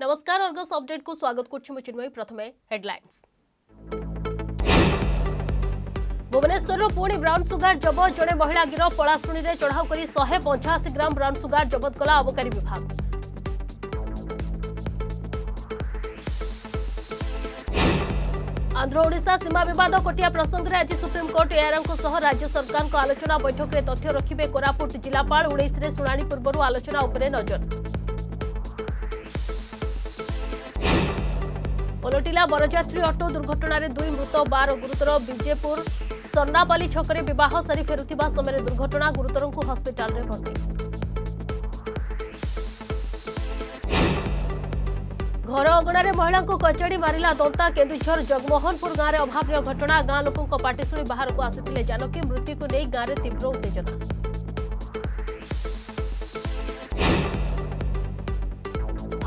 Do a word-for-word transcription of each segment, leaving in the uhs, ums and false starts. नमस्कार Argus update को स्वागत करछी। प्रथमे हेडलाइंस। भुवनेश्वर पुणी ब्राउन सुगार जबत, जड़े महिला गिरफ। पलाशुणी में चढ़ाऊ कर शहे पंचाशी ग्राम ब्राउन सुगार जबत कला आबकारी विभाग। आंध्र ओडिशा सीमा विवाद कोटिया प्रसंग में आज सुप्रीमकोर्ट एआरओं राज्य सरकार को आलोचना बैठक में तथ्य रखिबे कोरापुट जिलापाल। उन्नीस में शुणाणी पूर्व आलोचना उपरे नजर। पलटिला बरजात्री अटो दुर्घटना रे दुई मृत, बार गुरुतर। विजेपुर सर्णापाली छकरे बह सारी फेरुथिबा समय दुर्घटना, गुरुतर को हस्पिटाल रे भर्ती। घर अंगणारे महिला को कचड़ी मारिला दंता। केन्दुझर जगमोहनपुर गांव में अभाव्य घटना, गां लोकों पाटी शुणी बाहर को आसिथिले जानकी। मृत्यु को नहीं गांव में तीव्र उत्तेजना।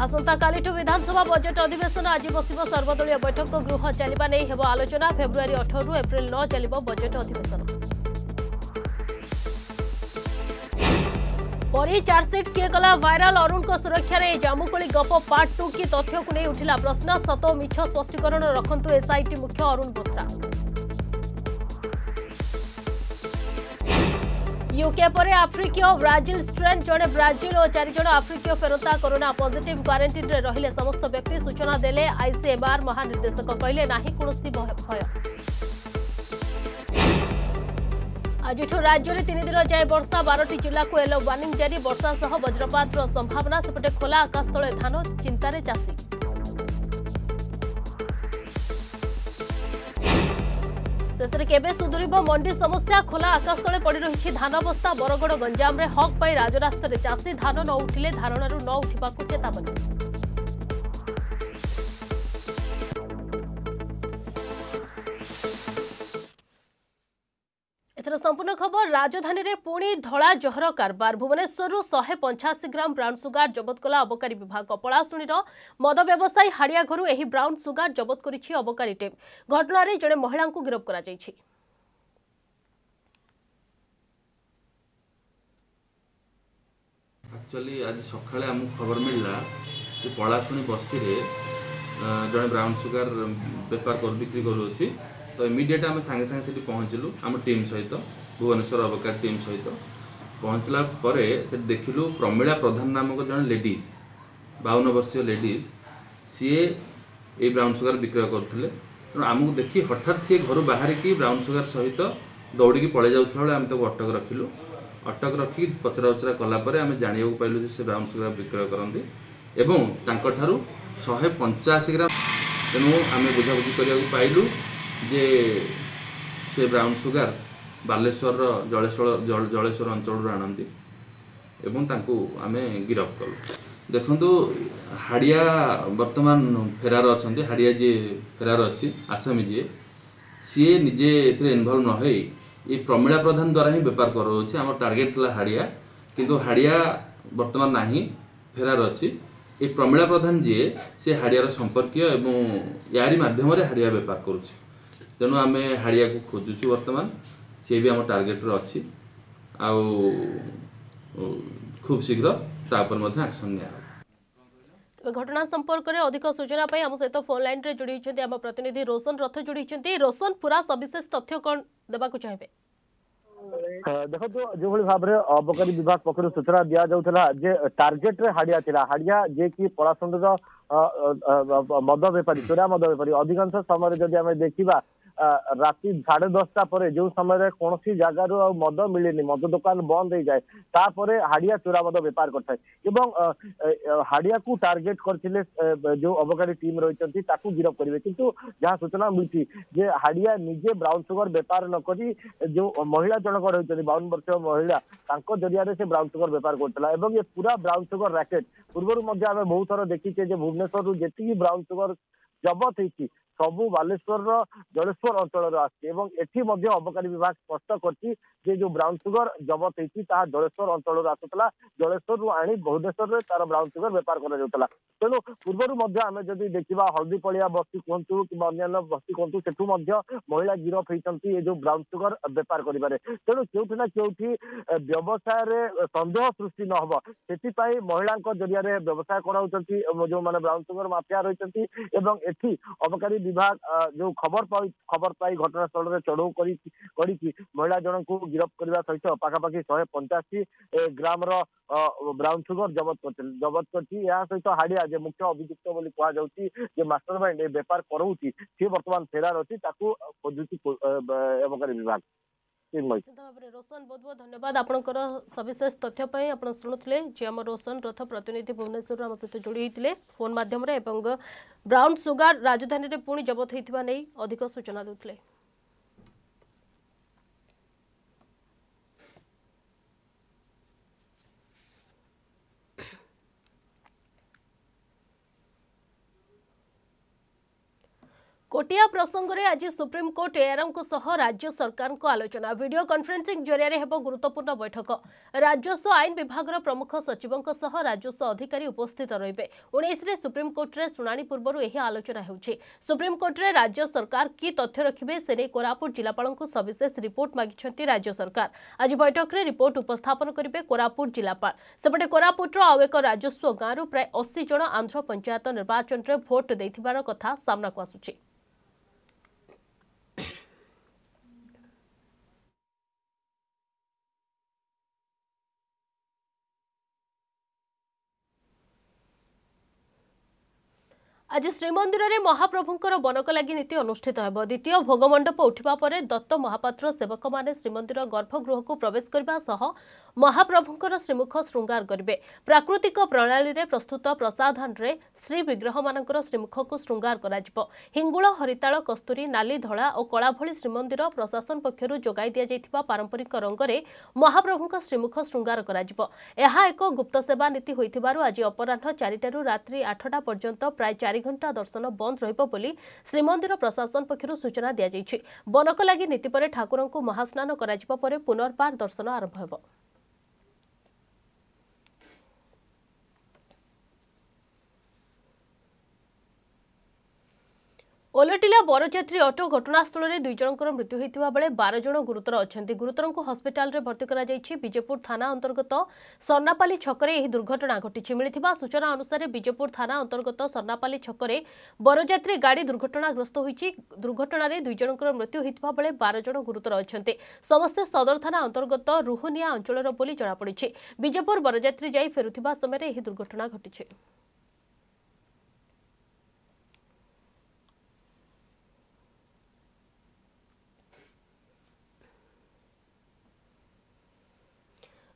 आसंताकालिठु विधानसभा बजेट अधिवेशन, आज बसिबो सर्वदलीय बैठक। गृह चलिबा नै हेबो आलोचना। फेब्रुआरी अठारह रु एप्रिल नौ चलिबो बजेट अधिवेशन। परी चार्जसीट किए कला वायरल, अरुण को सुरक्षा रे जामुकोली गप पार्ट टू की तथ्य को नहीं उठिला प्रश्न। सतो मिछ स्पष्टीकरण रखंतु एसआईटी मुख्य अरुण बोथरा। यूके पर आफ्रिकीय ब्राजिल स्ट्रेन, जड़े ब्राजिल और चार जन आफ्रिकीय फेरता कोरोना पॉजिटिव। क्वारंटीन रे रहिले समस्त व्यक्ति, सूचना देले आईसीएमआर महानिर्देशक। कहले नाही कोनोसी भय। आजिठो राज्य रे तीन दिन जाए वर्षा, बारह जिला को येलो वार्निंग जारी। वर्षा सह वज्रपात रो संभावना, सेपटे खोला आकाश तले धान चिंतारे चासी। शेषे केवे सुधुर मंडी समस्या, खोला आकाश तले पड़ रही धान बस्ता। बरगड़ गंजाम में हक पाई राजरास्तार चाषी, धान न उठिले धारणा न उठा चेतावनी। एथर संपूर्ण खबर। राजधानी रे पुणी धला जहर कारबार। भुवनेश्वर शहे पंचाशी ग्राम ब्राउन सुगार जबत कला अबकारी विभाग। पलाशुणी मद व्यवसायी हाड़िया घर एही ब्राउन सुगार जबत करिछि अबकारी टीम। घटनारे जड़े महिला को गिरफ करा जायछि। एक्चुअली आज सकाळे हम खबर मिलला कि पलाशुणी बस्ती रे जड़े ब्राउन सुगार बेपार कर बिक्री करूछि। तो इमिडिएट आम सागे सागे से पहुँचलु आम टीम सहित, भुवनेश्वर अबकारी टीम सहित पहुँचला पर देखिलु प्रमिला प्रधान नामक जन लेडीज, बावन वर्षीय लेडीज, सीए ये ब्राउन सुगार विक्रय करते। तेणु आमको देखी हठात सी घर बाहर की ब्राउन सुगार सहित दौड़ी पलि जाऊे आम तक अटक रखिलु। अटक रखी पचरा उचरा कलापर आम जाना पाइलु से ब्राउन सुगार विक्रय करती एवं तांकठारु शहे पंचाशी ग्राम। तेणु आम बुझाबुझी करने पाइलु जे से ब्राउन सुगार बालेश्वर जलेश्वर जलेश्वर अंचल आनती आमे गिरफ कलु। देखु हाड़िया बर्तमान फेरार अच्छा, हाड़िया जी फेरार अच्छी आसामी जी सीए निजे इनवल्व न होई ये प्रमिला प्रधान द्वारा ही बेपार करोछि। आम टार्गेट था हाड़िया, किंतु हाड़िया बर्तमान नाही फेरार अच्छी। ये प्रमिला प्रधान जी से हाड़ियार संपर्क यारी मध्यम हाड़िया बेपार करुच्ची। तेणु आम हाड़िया को खोजुचु वर्तमान, सी भी आम टार्गेट रे अच्छी। खूब शीघ्र एक्शन निया। घटना संपर्क में अधिक सूचना आम सहित फोन लाइन रे जोड़ी होइछन्ती आम प्रतिनिधि रोशन रथ जोड़ी। रोशन पूरा सविशेष तथ्य कौन देबाकु चाहबे? देखो तो जो भाई भाव में अबकारी विभाग पक्ष सूचना दि जाऊला जे टार्गेट रे हाड़िया थिला। हाड़िया जे कि पलाशुणी मद बेपारी, चोरा मद बेपारी। अधिकांश समय जदि आम देखा राति साढ़े दसटा पर जो समय कौन सी जगार मद मिले, मद दुकान बंद हो जाए, तापर हाड़िया चोरा मद बेपार करता। हाड़िया को टार्गेट करते जो अबकारी टीम रही गिरफ करेंगे, किंतु जहाँ सूचना मिली जे हाड़िया निजे ब्राउन सुगर बेपार नक जो महिला जनक रही बावन वर्ष महिला जरिया से ब्राउन सुगर बेपार करता। ये पूरा ब्राउन सुगर राकेट पूर्व बहुत थर देखीचे भुवनेश्वर जी ब्राउन सुगर जबत होती सबू बालेश्वर जलेश्वर अंचल आसी एठी मध्य अबकारी विभाग स्पष्ट कर जो ब्राउन सुगर जबत होती जलेश्वर अंचल आसूला जलेश्वर रु आनी भुवनेश्वर में तार ब्राउन सुगर बेपार करा तेणु पूर्व आम जदि देखा हल्दीपड़िया बस्ती कहतु कि अन्य बस्ती कहतु सेठू महिला गिरफ होती ये जो ब्राउन सुगर बेपार करें तेणु क्योंठिना क्योंठी व्यवसाय सन्देह सृष्टि न हो से महिला जरिया व्यवसाय कराउछंती जो माने ब्राउन सुगर माफिया रही एठी अबकारी विभाग जो खबर पाई खबर पाई घटनास्थल में चढ़ऊ करी महिला जन को गिरफ करने सहित पखापाखि शहे पंचाशी ग्राम र ब्राउन सुगर जबत कर जबत कर हाड़िया जो मुख्य अभियुक्त बोली कहुचे मास्टर माइंड बेपार कराऊँगी सी बर्तमान फेरार अच्छी खोजुची अबकारी विभाग। निश्चित भाव में रोशन बहुत बहुत धन्यवाद आपणकर सविशेष तथ्यपाई आप शुणुते जी आम रोशन रथ प्रतिनिधि भुवनेश्वर आम सहित जोड़ी होते फोन मध्यम ब्राउन सुगर राजधानी में पुणी जबत होता नहीं अधिक सूचना देते। कोटिया प्रसंग में आज सुप्रीमकोर्ट एआरएम को सह राज्य सरकार को आलोचना वीडियो कॉन्फ्रेंसिंग जरिया हेब गुरुत्वपूर्ण बैठक राजस्व आईन विभाग प्रमुख सचिवों सह राजस्व अधिकारी उपस्थित रहिबे। उन्नीस रे सुप्रीमकोर्ट रे सुनानी पूर्व यह आलोचना होउछि। सुप्रीमकोर्ट रे राज्य सरकार की तथ्य रखिबे से नै कोरापुट जिलापाल को सविशेष रिपोर्ट मागिछंती राज्य सरकार। आज बैठक रे रिपोर्ट उपस्थापन करिबे कोरापुट जिलापाल। सेपटे कोरापुटर आउ एक राजस्व गाँव प्राय अस्सी जन आंध्र पंचायत निर्वाचन में भोट देथिबार कथा सामना को आसुछि। आज श्रीमंदिर में महाप्रभुंर बनक लगी नीति अनुष्ठित हो द्वितीय भोगमंडप उठा पर दत्त महापात्र सेवक मैंने श्रीमंदिर गर्भगृह को प्रवेश करने सह महाप्रभुंर श्रीमुख श्रृंगार करेंगे। प्राकृतिक प्रणाली में प्रस्तुत प्रसाधान में श्री विग्रह मान श्रीमुख को श्रृंगार कर हिंगुल हरिताल कस्तूरी नाली धला और कला भली श्रीमंदिर प्रशासन पक्षर जोगाई दि जाता पारंपरिक रंगे महाप्रभुं श्रीमुख श्रृंगार कर एक गुप्त सेवा नीति होती आज अपराह चारिटू रात्रि आठटा पर्यंत प्राय चार घंटा दर्शन बंद रहिबो बोली श्रीमंदिर प्रशासन पक्षरु सूचना दिया जायछि। बनक लागि नीति परे ठाकुरंकु महास्नान कराजिबा परे पुनर्बार दर्शन आरंभ हेबो। ओलटिला बरजात्री अटो घटनास्थल में दुई जनकर मृत्यु होता बेले बारह जन गुरुतर अच्छा गुरुतर को हस्पिटाल में भर्ती कर बीजेपुर थाना अंतर्गत सर्णापाली छकरे यह दुर्घटना घटी। मिलता सूचना अनुसार बीजेपुर थाना अंतर्गत सर्णापाली छकरे बरजात्री गाड़ी दुर्घटनाग्रस्त होती। दुर्घटन में दुई जनकर मृत्यु होता बेले बारह जन गुरुतर अच्छा समस्ते सदर थाना अंतर्गत रुहुनिया अंचल बोली जमापड़ी। बीजेपुर बरजात्री जाई फेरुथिबा समय यह दुर्घटना घटी।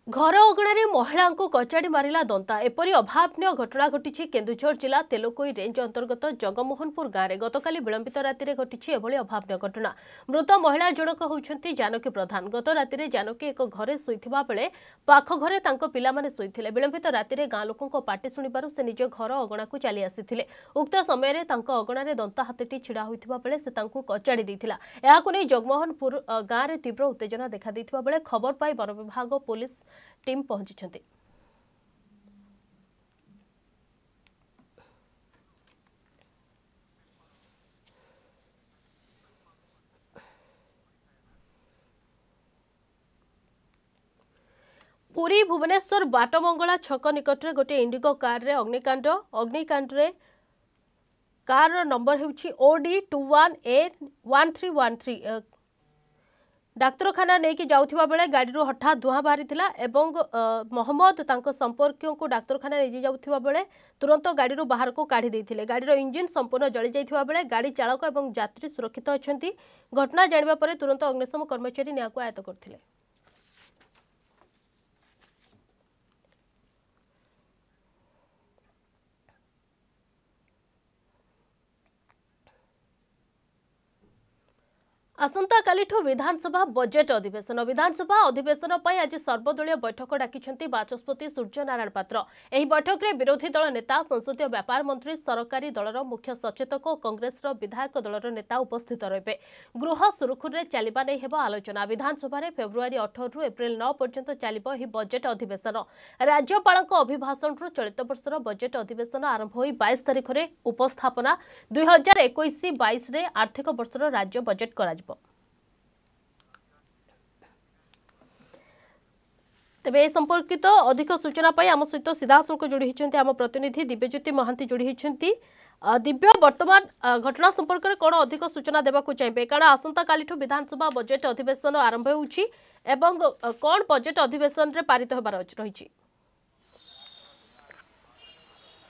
घर अगणारे महिला को कचाड़ी मारिला दंता एपरी अभावनीय घटना घटी केन्दुझर जिला तेलोकोई रेंज अंतर्गत जगमोहनपुर गाँव गतकाली विलंबित राति घटी एभली अभावनीय घटना। मृत महिला जनक होउछंती जानकी प्रधान। गत राति जानकी एक घरे सोइथिबा बेले पाख घरे तांको पिलामाने सोइथिले। विलंबित राति गाँ लोकंको पाटी सुनिबारु से निज घर अगणाकु चाली आसिथिले। उक्त समय तांको अगणारे दंता हातीटी छिड़ा होइथिबा बेले से तांको कचाड़ी दैथिला। एहाकु नै जगमोहनपुर गाँव रे तीव्र उत्तेजना देखा दैथिबा बेले खबर पाई वन विभाग पुलिस टीम पहुंची छंती। पुरी भुवनेश्वर बाटमंगला छक निकट रे गोटे इंडिगो कार रे अग्निकांड अग्निकांड रे कार रो नंबर हेउछि OD two one A one three one three. डाक्तरखाना लेकिन जाऊा बेले गाड़ी हठात धुआं बाहरी एवं मोहम्मद संपर्कियों को डाक्तरखाना ले जाऊा बेले तुरंत गाड़ी बाहर को काढ़ी देते। गाड़ी इंजिन संपूर्ण जली जाता बेले गाड़ी चालक और यात्री सुरक्षित अच्छा। घटना जानिबा परे तुरंत अग्निशम कर्मचारी निआं को आयत्त करथिले। आसंताकालिठु विधानसभा बजेट अधिवेशन विधानसभा अधिवेशन पर आज सर्वदलीय बैठक डाकिछंती वाचस्पति सूर्यनारायण पात्र। एही बैठक में विरोधी दल नेता, संसदीय व्यापार मंत्री, सरकारी दलर मुख्य सचेतक और कांग्रेस विधायक दलर नेता उपस्थित रहिबे। गृह सुरखुरे चलिबा नै हेबो आलोचना। विधानसभा रे फेब्रुआरी अठारह रु एप्रिल नौ पर्यंत चलिबो एही बजेट अधिवेशन। राज्यपाल अभिभाषण रु चलित वर्षर बजेट अधिवेशन आरंभ होई बाईस तारीख रे उपस्थापना, दो हज़ार इक्कीस बाईस रे आर्थिक वर्षर राज्य बजेट कराजिबो। तेबे संपर्कित अधिक सूचना पाई आम सहित सीधासख जोड़ी होती आम प्रतिनिधि दिव्यज्योति महांती जोड़ी होती। दिव्य, वर्तमान घटना संपर्क में कौन अधिक सूचना देवा चाहिए? कारण आसंता कालिठु विधानसभा बजेट अधिवेशन आरंभ होउछि एवं कौन बजेट अधिवेशन रे पारित होबार रहिछि?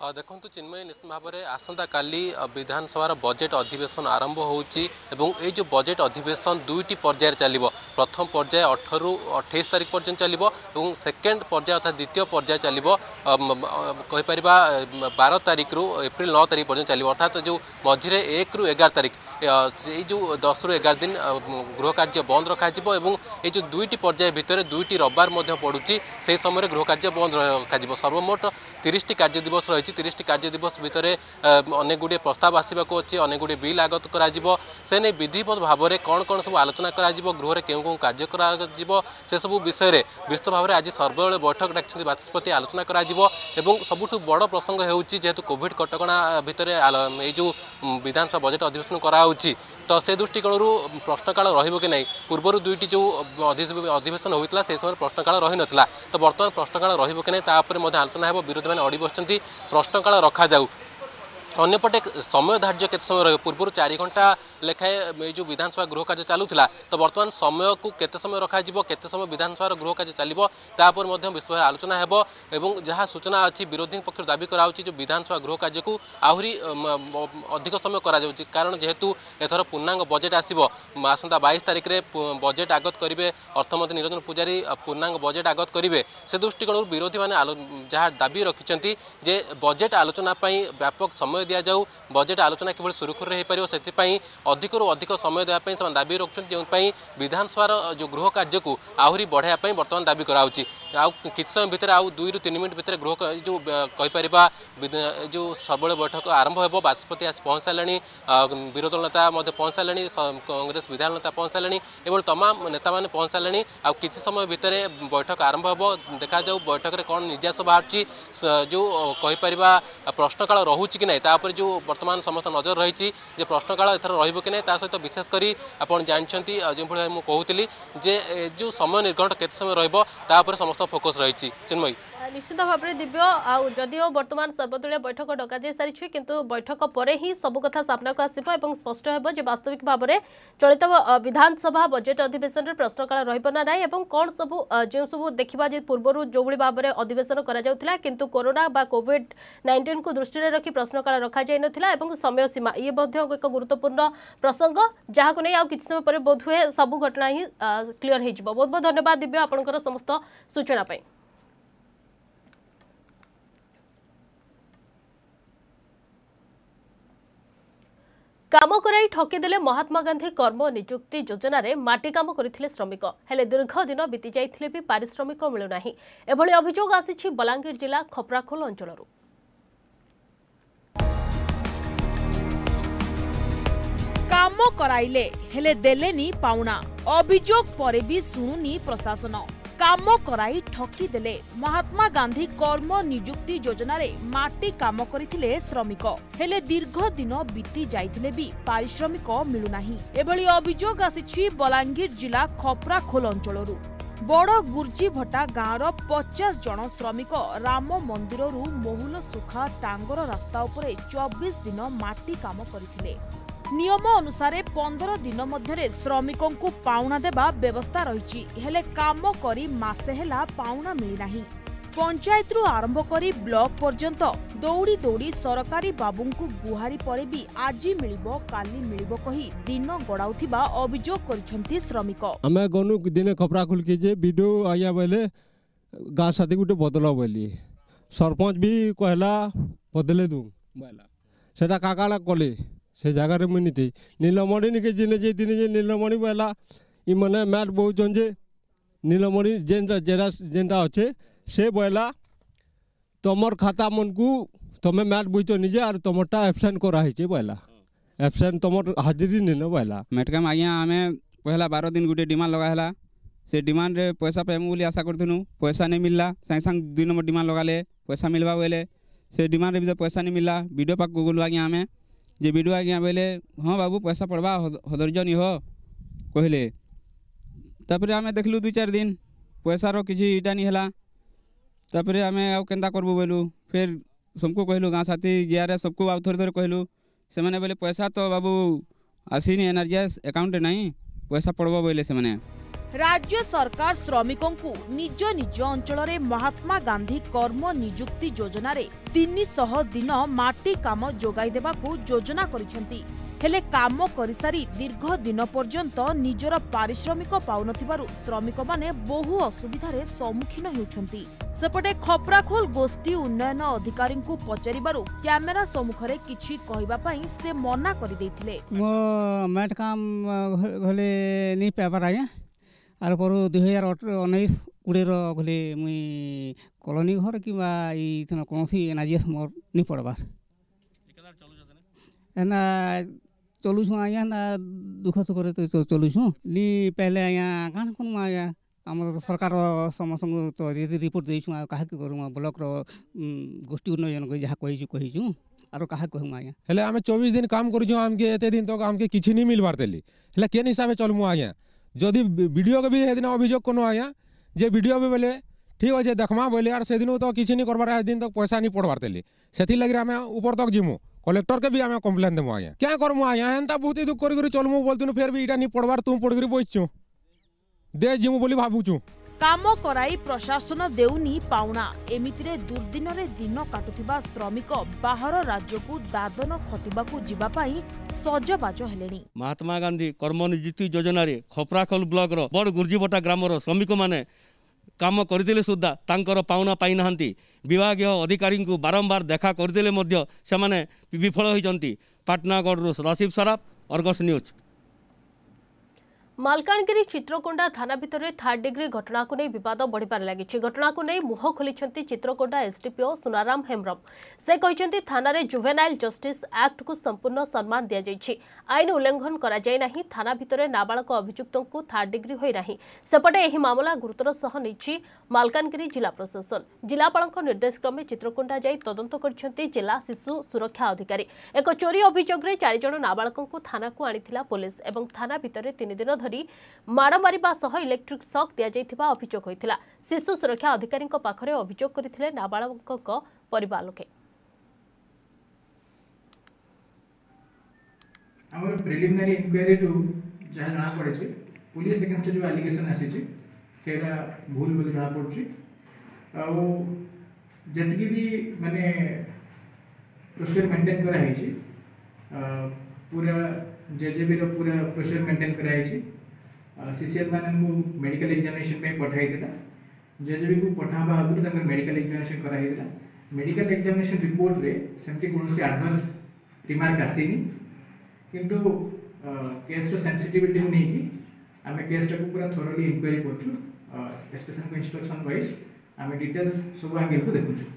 देखु चिन्मय, निश्चित भाव में आसंता काली विधानसभा बजेट अधिवेशन आरंभ होउछि एवं ए जो बजेट अधिवेशन दुईटी पर्यायर चलिबो। प्रथम पर्याय अठारु अठाईस तारीख पर्यटन चलो और सेकेंड पर्याय अर्थात द्वितीय पर्याय चलो कहीपर बारह तारीख रु एप्रिल नौ तारीख पर्यटन चलो, अर्थात जो मझे एक रु एगार तारीख ये जो दस रु एगार दिन गृह कार्य बंद रखा ये जो दुईट पर्याय भितर दुईट रविवार पड़ूँ से समय गृह कार्य बंद रखा। सर्वमोट तीस कार्य दिवस रही, तीस कार्य दिवस भितर अनेक गुड़े प्रस्ताव आसवा अच्छे, अनेक गुड़े बिल आगत करने विधिवत भाव में कौन कौन सब आलोचना गृह के कौन कार्य कर सबू विषय में विस्तृत भाव में आज सर्वदलीय बैठक डाकिछन्ति वाचस्पति। आलोचना कर सबुठ बड़ प्रसंग होेतु कोविड कटकणा भितर ये जो विधानसभा बजेट अधिवेशन कराऊँगी तो से दृष्टिकोण प्रश्नकाल रही कि नहीं। पूर्वर दुईट जो अधिवेशन होता से समय प्रश्नकाल रही नाला, तो बर्तमान प्रश्नकाल रही कि नहीं आलोचना हो। विरोधी मैंने अड़ बसती प्रश्नकाल रखा जाऊ। अन्यपटे समय धार्य के समय रही, पूर्व चार घंटा लेखाए जो विधानसभा गृह कार्य चलूला तो बर्तमान समय को केते समय रखा जिवो, केते समय विधानसभा गृह कार्य चलो तापर मध्य विश्व आलोचना हेबो। एवं जहाँ सूचना अच्छी विरोधी पक्ष दाबी कराउछि जो विधानसभा गृह कार्य को आहुरी अधिक समय करा जाउछि, कारण जेहेतु एथर पूर्णांग बजेट आसिबो। आसंता बाईस तारीख रे बजेट आगत करेंगे अर्थमंत्री निरंजन पूजारी, पूर्णांग बजेट आगत करेंगे। से दृष्टिकोण विरोधी मैंने जहाँ दाबी रखिछन्ति जे बजेट आलोचना पई व्यापक समय दिया जाऊ, बजेट आलोचना केवल सुरखुरी हो पार से अधिक रु अधिक समय देवाई से दाबी रखुं, जो विधानसभा जो गृह कार्य को आहरी बढ़ायापी बर्तमान दाबी कराऊ। कि समय भितर आउ दुई रु तीन मिनट भितर गृह जो कहीपर जो सर्वदलीय बैठक आरंभ हो। बाचस्पति आज पहुँच सारे, विरोधी दल नेता पहुँच सारे, कांग्रेस विधायक नेता पहुँच सारे, एवं तमाम नेता मैंने पहुँच सारे। आ कि समय भितर बैठक आरंभ हो, देखा जाऊ बैठक में कौन निर्यास बाहर जो कहीपर प्रश्नकाल रोचे कि नहीं। तापर जो वर्तमान समस्त नजर रही प्रश्नकाल एथर रही कि नहीं, ता सहित विशेषकर आप जानते जो मुझे कहूली जे जो समय निर्घंट केत समय रही समस्त फोकस रही। चिन्मयी, निश्चित भाव में दिव्य, आदिओ बर्तमान सर्वदलीय बैठक डक सारी किंतु बैठक पर ही सब कथा सामना को आसिबो एवं स्पष्ट हेबो जे वास्तविक भाव में चलित विधानसभा बजेट अधिवेशन रे प्रश्नकाल रहिबो ना नाही एवं कोन सब जे सब देखिबा जे पूर्वरु जो भली भाव में अधिवेशन करा जाउथिला किंतु कोरोना बा कोविड नाइंटीन को दृष्टि रखी प्रश्नकाल रखा जाय नथिला एवं समय सीमा ये मध्ये एक गुरुत्वपूर्ण प्रसंग जहाँ को नहीं आ किछ समय पर बोध हुए सब घटना ही क्लियर हो जिवो। बहुत बहुत धन्यवाद दिव्य आपनकर समस्त सूचना पाई। काम कराई ठकीदेले महात्मा गांधी कर्म निजुक्ति योजना रे माटी काम करथिले श्रमिक, हेले दीर्घ दिन बीती जाइथिले भी पारिश्रमिक मिलुना ही। एभली अभियोग आसीछि बलांगीर जिला खपराखोल अंचलरू। काम कराइले हेले देलेनी पाउना, अभियोग परे भी सुनुनी प्रशासन। काम कराई ठकीदेले महात्मा गांधी कर्म निजुक्ति योजना रे माटी काम करथिले श्रमिक, हेले दीर्घ दिन बीती जाइथिले भी पारिश्रमिक मिलुनाही। एभली अभियोग आसीछि बलांगीर जिला खपराखोल अंचलरू। बड़ गुर्जी भट्टा गाँवर पचास जन श्रमिक राम मंदिर मोहुल सुखा टांगर रास्ता उपरे चौबीस दिन माटी काम करथिले। नियम अनुसार पंद्रह दिन मध्य श्रमिकों को पाउना देवा व्यवस्था रही, हेले काम करी मासे हेला पाउना मिलना। पंचायत रु आरंभ करी ब्लॉक पर्यंत दौड़ी दौड़ी सरकारी बाबू को गुहारी पर भी आज मिलिबो काली मिलिबो कही दिन गड़ाउथिबा अभियोग करछन्ति श्रमिक। हमें गनु दिने खपरा खुल के जे वीडियो आया बोले गां साथी गुटे बदलो बोली सरपंच भी कहला बदले दू बोला सेटा काकाला कोले से जगार मुझे नीति नीलमणि निके जिने जे दिन जे नीलमणि वाला इ माने मैट बोचन जे नीलमणि जेन जेरा जेनटा अच्छे से बोला तमर खाता मन को तुम्हें मैट बोच निजे आर तमरटा एब्सेंट कराई छे बोला एब्सेंट तमर हाजिरी ने न बोला मैट काम आज्ञा आमे पहला बारह दिन गुटे डिमांड लगाहला से डिमांड रे पैसा पेमु बोली आशा करथनु पैसा नहीं मिलला संग संग दुई नंबर डिमांड लगाले पैसा मिलबा बोले से डिमांड रे भी पैसा नहीं मिलला वीडियो पाक गलु आज्ञा आमे जे वीडियो आज्ञा बोले हाँ बाबू पैसा पड़वा हदर्जन हो कहले तापर आमे देखलु दुई चार दिन पैसा रो किछि इटा नहीं हला तापर आमे आ केंदा करबो बोलू फिर सबको कहलु गाँव साथी गियारे सबको आ थोर थोर कहलु से माने बोले पैसा तो बाबू आसीनी एनर्जीएस अकाउंट नहीं पैसा पड़बो बोले से माने। राज्य सरकार श्रमिकों को निज निज अंचल में महात्मा गांधी कर्म निजुक्ति योजना रे तीन सौ दिन माटी काम जोगाई देबा को योजना करिसेंती हेले काम करि सारी दीर्घ दिन पर्यंत निजर पारिश्रमिक पाउन थिबारु श्रमिक माने बहु असुविधार सम्मुखीन हेउछंती। सेपटे खपराखोल गोष्ठी उन्नयन अधिकारी को पचारिबारु कैमेरा सम्मुखरे किछि कहबा पई से मना करि दैथिले। मो मैट काम होले नी पेपर आया आर पर दुई हजार उन्नीस कोड़े गले मुई कॉलोनी घर कि कौन सी एनर्जीएस मोर नहीं पड़बार एना चलुछुँ आज्ञा ना दुख सुख तो चलुछुँ नी पहले आज्ञा काण करूँ आज्ञा आम सरकार समस्त तो रिपोर्ट देछुँ क्या करूँ ब्लक गोष्ठी उन्नयन जहाँ कहीचुँ आरो कहा कहूँ आज्ञा हेल्ले आम चौबीस दिन काम करूँ आमके एते दिन तक आमके किछि नहीं मिलबार देली हेल्ला केन हिसाब चलमु आज्ञा जदि वीडियो के भी हेदिन अभियोग कोनो आया जे वीडियो भी बोले ठीक अच्छे देखमा बोले आर से दिन तो किसी नहीं करबार दिन तक तो पैसा नहीं पड़बार तेली से लगे आम ऊपर तक जिमु कलेक्टर के भी आम कम्प्लेन देमु आया क्या करमु आया एंता बहुत ही दुख कर चलमु बोलतुनु फिर भी इटा नहीं पड़बार तुम पड़कर बैसु दे जिमु बोली भावुचु काम कराई प्रशासन देउनी पाउना एमितिरे दुर्दिन रे दिन काटुथिबा श्रमिक बाहर राज्य को दादन खटिबा को जीवा पाई सजबाज हेलेनी। महात्मा गांधी कर्मनिजुक्ति योजना रे खपराखोल ब्लॉक रो बड़ गुर्जीबटा ग्राम रो श्रमिक माने काम करथिले सुद्धा तांकर पाउना पाई नाहंती विभागीय अधिकारी को बारंबार देखा करथिले मध्य से माने विफल होइजंती। पाटनागढ़ रो रसिफ सराफ, अर्गस न्यूज। मालकानगिरी चित्रकोंडा थाना भितर थर्ड डिग्री घटना को नहीं विवाद बढ़िबार लगी। घटना को नहीं मुह खोली चित्रकोंडा एसडीपीओ सुनाराम हेम्ब्रम से कहते थाना रे जुवेनाइल जस्टिस एक्ट को संपूर्ण सम्मान दिया जायछि, आईन उल्लंघन करा जाय नाही। थाना भितर नाबालक अभियुक्त को थर्ड डिग्री होई नाही। सेपटे एही मामला गुरुतर सह नेछि मालकानगिरी जिला प्रशासन। जिलापाल निर्देश क्रमे चित्रकोंडा जाई तदंत करछंती जिला शिशु सुरक्षा अधिकारी। एक चोरी अभियोग रे चार जण नाबालक थाना को आनिथिला पुलिस एवं थाना भितर तीन दिन माड़ मारिबा सह इलेक्ट्रिक शॉक दिया जायथिबा अभियोग होइथिला। शिशु सुरक्षा अधिकारी को पाखरे अभियोग करथिले नाबालकक परिवार लोके। हमर प्रिलिमिनरी इंक्वायरी जो जहां जाना पड़े छी पुलिस अगेंस्ट जो एलिगेशन आसी छी सेरा भूल बोली जाना पड़ छी और जतकी भी माने प्रोसीजर मेंटेन करा है छी पूरा जेजेबी रो पूरा प्रोसीजर मेंटेन कराई छी। सीसीएल मानन को मेडिकल एग्जामिनेशन पे पठाई देला। जेजेबी को पठाबा आगु तंकर मेडिकल एग्जामिनेशन कराई देला। मेडिकल एग्जामिनेशन रिपोर्ट रे सेमती कोनोसी एडवर्स रिमार्क आसीनी किंतु केस रो सेंसिटिविटी नै कि आमे केस टाको पूरा थोरली इंक्वायरी करछु स्पेशल को इंस्ट्रक्शन वाइज आमे डिटेल्स सब आगे को देखछु।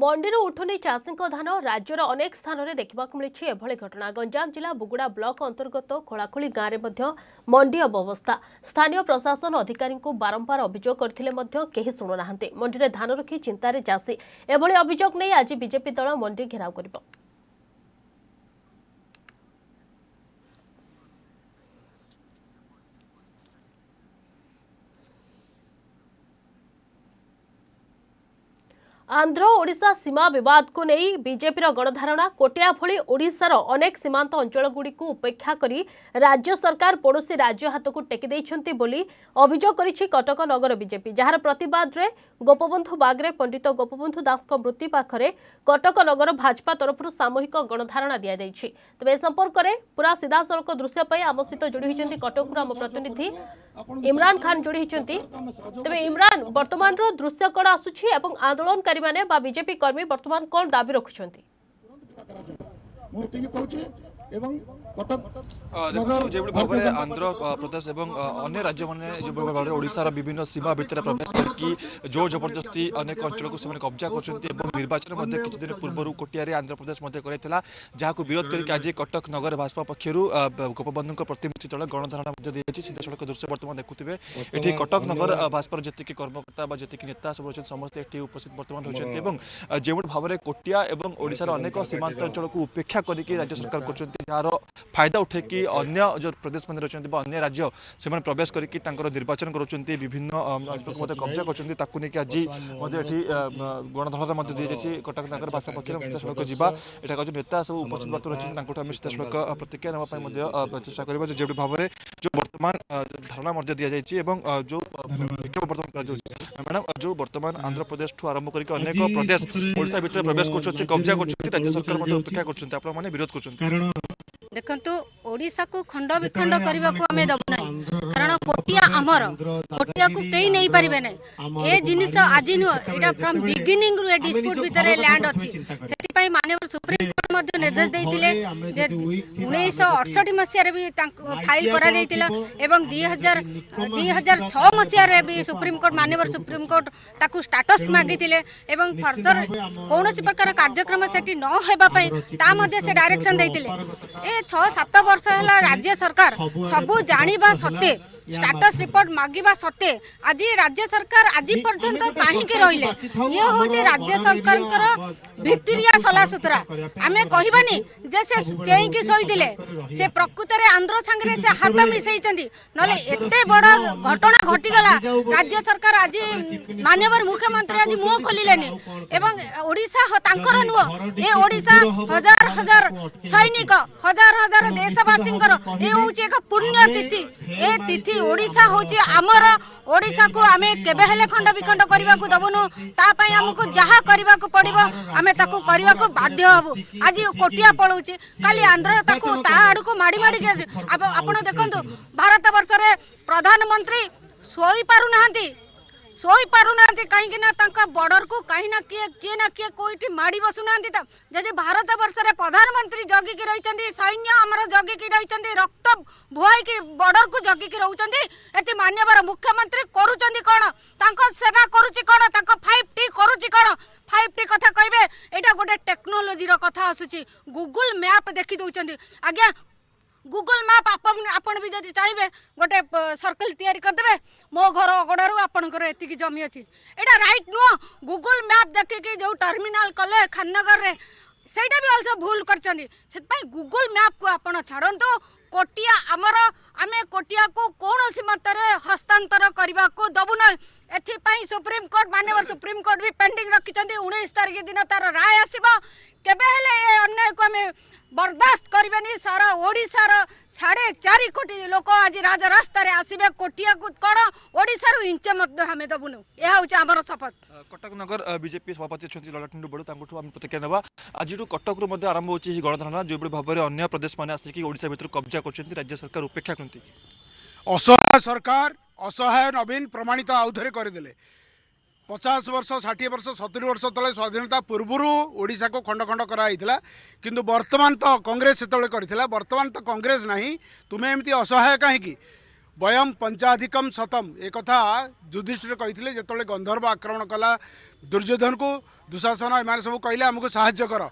मंडी उठुनी चाषी धान राज्यर अनेक स्थान में देखा मिली घटना। गंजाम जिला बुगुड़ा ब्लॉक अंतर्गत खोलाखोली गांव में मंडी अवस्था स्थानीय प्रशासन अधिकारी को बारंबार अभियोग करथिले शुणुना। मंडी में धान रखी चिंतार चाषी एभली अभियोग नहीं आज बीजेपी दल मंडी घेराव कर। आंध्र ओडिशा सीमा विवाद को नहीं बीजेपी गणधारणा। कोटिया भली ओडिशार अनेक सीमांत अंचल गुड़िक उपेक्षा करी राज्य सरकार पड़ोसी राज्य हाथ को टेकी दैछंती बोली अभियोग करिछि कटक नगर बीजेपी। जार प्रतिवाद रे गोपबंधु बागरे पंडित गोपबंधु दास मृत्यु पाखरे कटक नगर भाजपा तरफ सामूहिक गणधारणा दि जाइछि। तबे संपर्क में पूरा सीधासलख दृश्य पर आम सहित जोड़ी होइछंती कटक आम प्रतिनिधि इमरान खान जोड़ी होइछंती। तबे इमरान वर्तमान रो दृश्य कण आसुछि एवं आंदोलन बीजेपी कर्मी वर्तमान कौन दाबी रखुछंती। मुझे कहूँ जो भाव आंध्र प्रदेश एवं अन्य राज्य मैंने जो भाव ओडिशार विभिन्न सीमा भितर प्रवेश करके जोर जबरदस्ती अनेक अंचल को कब्जा कर निर्वाचन किद पूर्व कोटियारे आंध्र प्रदेश कराइला जहां विरोध करके आज कटक नगर भाजपा पक्षर गोपबंधु प्रतिनिधि दल गणधारणा दी सीधा सड़क दृश्य बर्तमान देखुए ये कटक नगर भाजपा जी कर्मकर्ता जी नेता सब रही समस्त ये उपस्थित बर्तमान होती जो भाव में कोटिया और ओडिशार अनेक सीमांत अंचल को उपेक्षा करके राज्य सरकार कर यार फायदा उठे कि अन्य जो प्रदेश में रही अन्य राज्य से प्रवेश करके निर्वाचन करुँच विभिन्न कब्जा करके आज गणधर दी जाए कटक नगर भाषा पक्ष सीधा सड़क जावा नेता सब उपस्थित बर्तमान रही सीधा सड़क प्रतिक्रिया नाप चेषा कर जो भाव में जो बर्तमान धारणा दी जाए जो मैडम जो बर्तमान आंध्र प्रदेश ठू आरंभ करके अनेक प्रदेश ओडिशा भीतर प्रवेश कर कब्जा कर राज्य सरकार उपेक्षा कर विरोध कर देखंतु ओडिशा को खंड विखंड करने को आम दबुना कारण कोटिया आमर कोटिया को कई नहीं पारे ना ये जिनिस आज नुह यहाँ फ्रम बिगिनिंग रू ए डिस्प्यूट भितर लैंड अच्छी से मानव सुप्रीम कोर्ट निर्देश देते उन्नीस अड़सठ मसीह भी फाइल करा एवं दुई हजार दुई हजार छः मसीह भी सुप्रीमकोर्ट मानव सुप्रीमकोर्ट ताकू स्टाटस मागिले फर्दर कौन प्रकार कार्यक्रम से नापी डायरेक्शन देते छः सात वर्ष है राज्य सरकार सबू जाना सत्ते स्टाटस रिपोर्ट मागिबा सत्ते आज राज्य सरकार आज पर्यंत कहीं रही हूँ राज्य सरकार भित्तिरिया सलासुतरा आम कहबानी जे से चेईकि शोईले से प्रकृत आंध्र सांगे से हाथ मिसई नते बड़ घटना घटीगला राज्य सरकार आज माननीय मुख्यमंत्री आज मुह खोलेनि नुह ये ओडिशा हजार हजार सैनिक हजार हजार देशवासी एक पुण्य तिथि ए तिथि ओडिशा होची आमर ओडिशा को आमे केबे हेले खंड विखंड करबा को दबनु तापाई हमको जहा करबा को पड़िबो आमे ताको करबा को बाध्य हबो आज कोटिया पळौची काली आंध्र ताको ता आड़ को माडी माडी आपण देखंतु भारत वर्ष रे प्रधानमंत्री सोई पारु नहंती सोई पारु ना कहीं बॉर्डर को कहीं ना किए किए ना किए कोई माड़ी बसुना जदि भारत वर्ष में प्रधानमंत्री जगिकी रही सैन्य आमर जगिकी रही रक्त भुआई बॉर्डर को जगिकी रोचे ये माननीय मुख्यमंत्री करुँच कौन सेवा करुँच कौन फाइव टी करुँच कौन फाइव टी कथा कहे यहाँ गोटे टेक्नोलोजी कथा आसूँ गूगल मैप देखी दौरान आज्ञा गूगल मैप आपन भी जब चाहिए गोटे सर्कल तैयारी करदे मो घर अगड़ू आपंकर एति जमी अच्छी यहाँ रईट नुह गूगल मैप देखिकी जो टर्मिनाल कले खाननगर में सहीटा भी अल्सो भूल कर गूगल मैप को आपड़ छाड़ू कोटिया आमर आम कोटिया को कौन सी मतरे हस्तांतर करने को दबुन एपाई सुप्रीम कोर्ट माननीय सुप्रीम कोर्ट भी पेंडिंग रखिंट उन्नीस तारीख दिन तार राय आसब केबे हेले ए अन्याय को आम बर्दास्त करबेनी सारा ओडिशार साढ़े चार कोटी लोक आज राजरास्त आसबे कोटिया को कौन ओडिशार इंच आम दबुनु यह हूँ आमर शपथ कटक नगर बीजेपी सभापति अच्छा ललटू बड़ू प्रतिक्रिया ना आज कटक आरंभ हो गणधारणा जो भाव में अन्य प्रदेश मैंने आसिकी ओडिशा भीतर कब्जा राज्य सरकार उपेक्षा करती असहाय सरकार असहाय नवीन प्रमाणित आउथरे करदेले पचास वर्ष षाठी वर्ष सतुरी वर्ष तले स्वाधीनता पूर्वर ओडिशा को खंड खंड कराइला किंतु वर्तमान तो कांग्रेस सेतबेले करथिला वर्तमान तो कांग्रेस नहीं तुम्हें एमती असहाय कहीं वयम पंचाधिकम शतम एक कथा युधिष्ठिर कही जिते गंधर्व आक्रमण कला दुर्योधन को दुशासन एम सब कहले आमको साहाय्य कर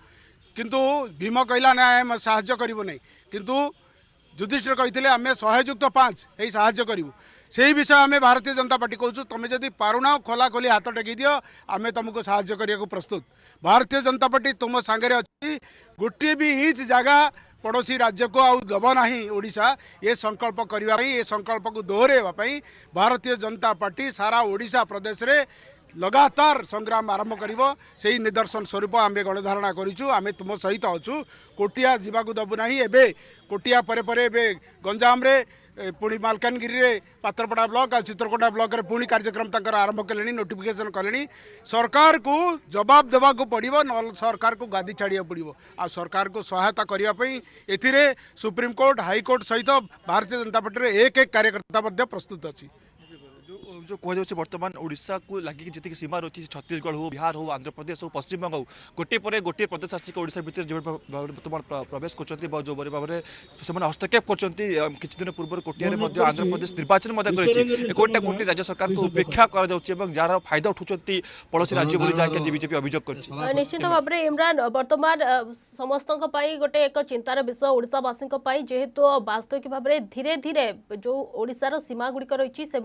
किंतु भीम कहला ना साहाय्य करिबो नै किंतु युधिष्ठिर कही आम सहयुक्त पाँच यही साहाय्य करूँ से विषय आम भारतीय जनता पार्टी कहूँ तुम्हें जब पारुना खोला खोली हाथ टेक दियो आम तुमको साहाय्य करने को प्रस्तुत भारतीय जनता पार्टी तुम सांगे अच्छी गोटे भी इंच जगह पड़ोसी राज्य को आउ दब नहीं ओडिशा ये संकल्प करने ये संकल्प को दोहरावाई भारतीय जनता पार्टी सारा ओडिशा प्रदेश में लगातार संग्राम आरंभ करिवो सही निदर्शन स्वरूप आमे गणधारणा करिचु आमे तुम सहित अच्छु कोटिया जीवाकु दबु नाही एबे कोटिया परे परे एबे गंजाम रे पुणी मालकानगिरी रे पात्रपड़ा ब्लॉक आ चित्रकोटा ब्लॉक रे पुणी कार्यक्रम तंकर आरंभ कलेनी नोटिफिकेशन कलेनी सरकार को जवाब देवा को पड़िवो न सरकार को गादी छाड़िया पड़िवो आ सरकार को सहायता करिवा पई एथिरे सुप्रीम कोर्ट हाई कोर्ट सहित भारतीय जनता पार्टी रे एक एक कार्यकर्ता मध्य प्रस्तुत अछि। जो कहु बर्तमान ओडिशा को लगिक जी सीमा रही है छत्तीसगढ़ हो बिहार हो आंध्र प्रदेश हो पश्चिम बंग हो गोटे पर गोटे प्रदेश आसिक ओडिशा भितर जो बर्तमान प्रवेश कर जो भाव में से हस्तक्षेप कर किद पूर्व कोटिया आंध्र प्रदेश निर्वाचन गोटे गोटे राज्य सरकार को उपेक्षा कर फायदा उठा पड़ोसी राज्य जहाँकि बीजेपी अभियोग कर निश्चित भाव में इमरान बर्तमान समस्त गोटे एक चिंतार विषय ओडिशावासी जेहेतु वास्तविक भाव में धीरे धीरे जो ओडिशार सीमा गुड़िक रही से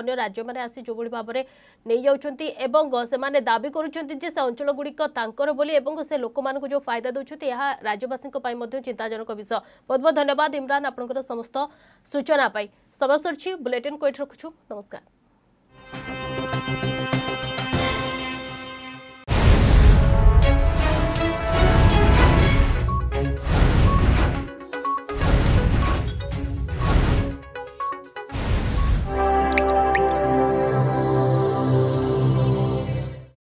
अन्य राज्य मैंने आसी जो भाव में नहीं जाने दाबी करुँचे से अंचल गुड़िक बोली से लोक मानक जो फायदा दूसरी यह राज्यवासी चिंताजनक विषय बहुत बहुत धन्यवाद इमरान आपंकर समस्त सूचना समस्त बुलेटिन को ये रखुच्छू नमस्कार।